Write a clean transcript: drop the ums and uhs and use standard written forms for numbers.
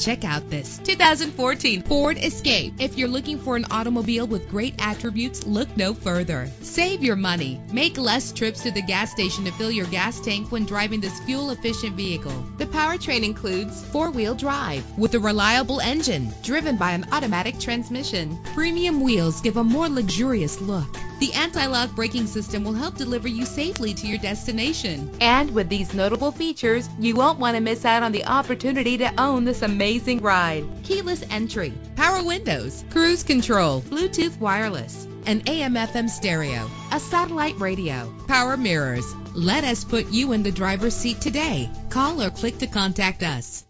Check out this 2014 Ford Escape. If you're looking for an automobile with great attributes, look no further. Save your money. Make less trips to the gas station to fill your gas tank when driving this fuel-efficient vehicle. The powertrain includes four-wheel drive with a reliable engine driven by an automatic transmission. Premium wheels give a more luxurious look. The anti-lock braking system will help deliver you safely to your destination. And with these notable features, you won't want to miss out on the opportunity to own this amazing ride. Keyless entry, power windows, cruise control, Bluetooth wireless, an AM/FM stereo, a satellite radio, power mirrors. Let us put you in the driver's seat today. Call or click to contact us.